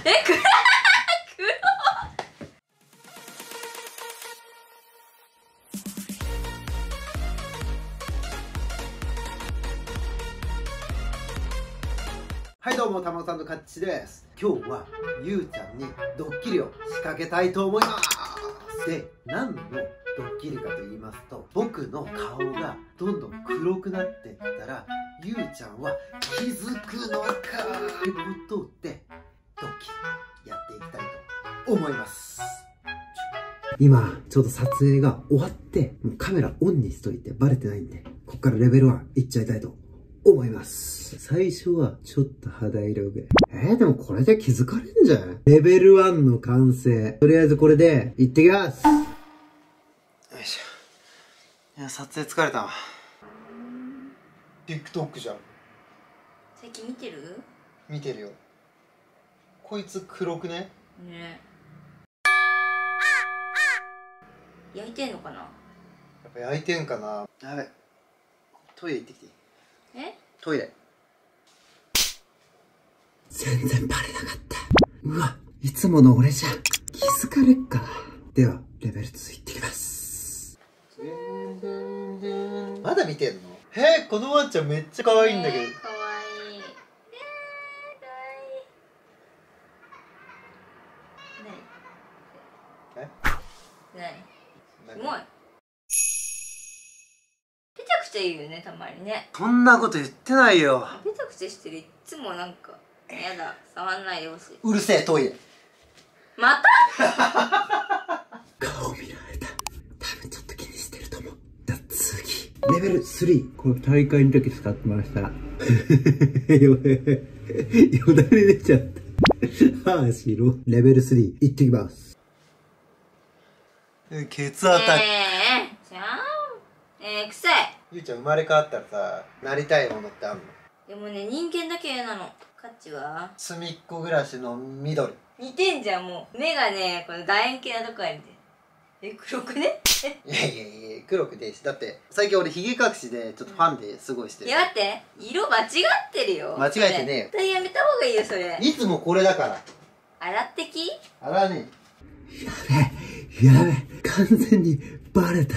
暗いはい、どうも、たまおさんのかっちです。今日はゆうちゃんにドッキリを仕掛けたいと思います。で、何のドッキリかと言いますと、僕の顔がどんどん黒くなっていったらゆうちゃんは気づくのかってことで、ドッキリやっていきたいと思います。今ちょうど撮影が終わって、もうカメラオンにしといてバレてないんで、こっからレベル1いっちゃいたいと思います。最初はちょっと肌色ぐらい。でもこれで気づかれんじゃない？レベル1の完成。とりあえずこれで行ってきます。よいしょ。いや、撮影疲れたわ。 TikTok じゃん。最近見てる？見てるよ。こいつ黒くね？ね。焼いてんのかな？やっぱ焼いてんかな。やべ、トイレ行ってきていい？え？トイレ。全然バレなかった。うわ、いつもの俺じゃ気づかれっか。ではレベル2いってきます。まだ見てんの？このワンちゃんめっちゃ可愛いんだけど。可愛い。ねえ。すごい。ペチャクチャ言うね、たまにね。そんなこと言ってないよ。ペチャクチャしてる。いつもなんかやだ、触んないでほしい。うるせえ、トイレ。また？顔見られた。多分ちょっと気にしてると思う。レベル3。この大会の時使ってました。よだれ出ちゃった。はぁ、白。レベル3、いってきます。ケツ当たり。じゃん。臭い。ゆうちゃん生まれ変わったらさ、なりたいものってあんの？でもね、人間だけ嫌なの。カッチは？隅っこ暮らしの緑。似てんじゃん、もう。目がね、この楕円形なとこやんで。黒くね？いやいやいや、黒くねえし。だって最近俺ひげ隠しでちょっとファンですごいしてる。いや、待って、色間違ってるよ。間違えてねえよ。絶対やめた方がいいよ、それ。いつもこれだから。洗ってき？洗わねえ。やべやべ、完全にバレた。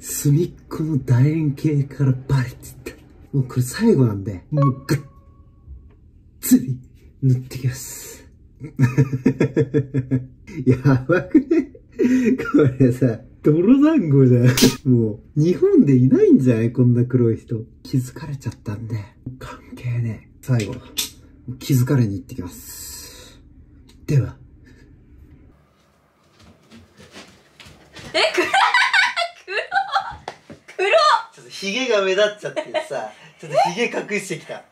隅っこの楕円形からバレてった。もうこれ最後なんで、もうがっつり塗ってきます。やばくね？これさ、泥団子じゃん。もう、日本でいないんじゃない？こんな黒い人。気づかれちゃったんで、関係ねえ。最後、気づかれに行ってきます。では。黒ちょっとヒゲが目立っちゃってさ、ちょっとヒゲ隠してきた。や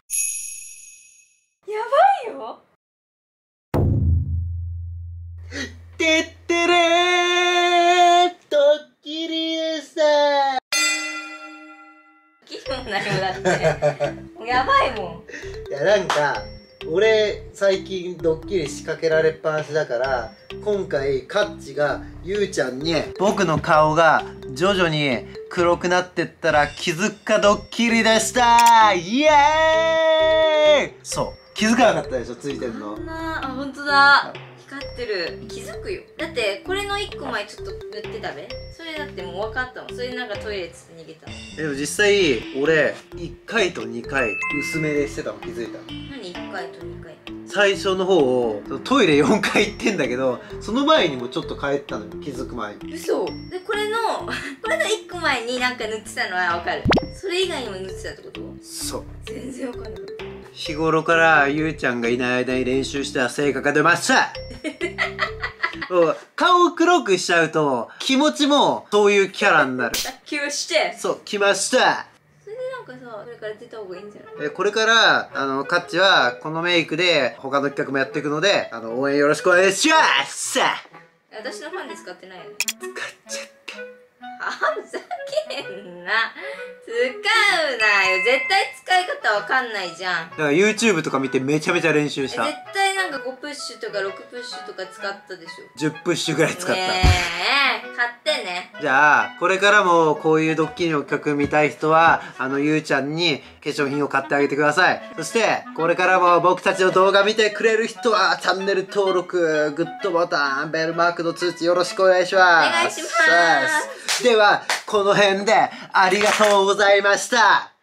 ばいよ。てってれー。やばいもん。いや、なんか俺最近ドッキリ仕掛けられっぱなしだから、今回カッチがゆうちゃんに僕の顔が徐々に黒くなってったら気づくかドッキリでした。イエーイ。そう、気づかなかったでしょ、ついてんの。あ、ほんとだ、光ってる。気づくよ。だってこれの1個前ちょっと塗ってたべ。それだってもう分かったもん。それなんかトイレつって逃げたもん。でも実際俺1回と2回薄めでしてたの気づいた。何？1回と2回。最初の方をトイレ4回行ってんだけど、その前にもちょっと帰ったのよ、気づく前に。嘘で、これの1個前になんか塗ってたのは分かる。それ以外にも塗ってたってこと？そう。全然分かんなかった。日頃からゆうちゃんがいない間に練習した成果が出ました。顔を黒くしちゃうと気持ちもそういうキャラになる。きまして。そう、きました。それでなんかさ、これから出た方がいいんじゃない？これからカッチはこのメイクで他の企画もやっていくので、応援よろしくお願いします。私のファンで使ってないよね。使っちゃった。あ、ふざけんな。使うなよ。絶対使い方わかんないじゃん。だから YouTube とか見てめちゃめちゃ練習した。絶対なんか5プッシュとか6プッシュとか使ったでしょ。10プッシュぐらい使った。ねえ、買ってね。じゃあこれからもこういうドッキリの企画見たい人はゆうちゃんに化粧品を買ってあげてください。そしてこれからも僕たちの動画見てくれる人はチャンネル登録、グッドボタン、ベルマークの通知よろしくお願いします。お願いします。ではこの辺でありがとうございました。